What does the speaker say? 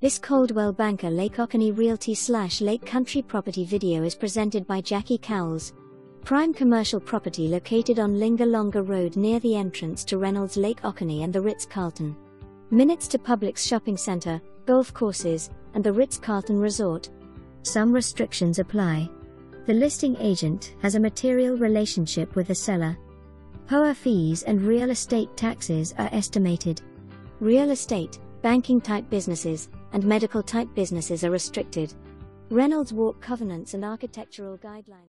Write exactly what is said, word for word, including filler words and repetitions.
This Coldwell Banker Lake Oconee Realty slash Lake Country property video is presented by Jacqui Cowles. Prime commercial property located on Linger Longer Road near the entrance to Reynolds Lake Oconee and the Ritz Carlton. Minutes to Publix shopping center, golf courses, and the Ritz Carlton Resort. Some restrictions apply. The listing agent has a material relationship with the seller. P O A fees and real estate taxes are estimated. Real estate, banking-type businesses, and medical-type businesses are restricted. Reynolds Walk covenants and architectural guidelines.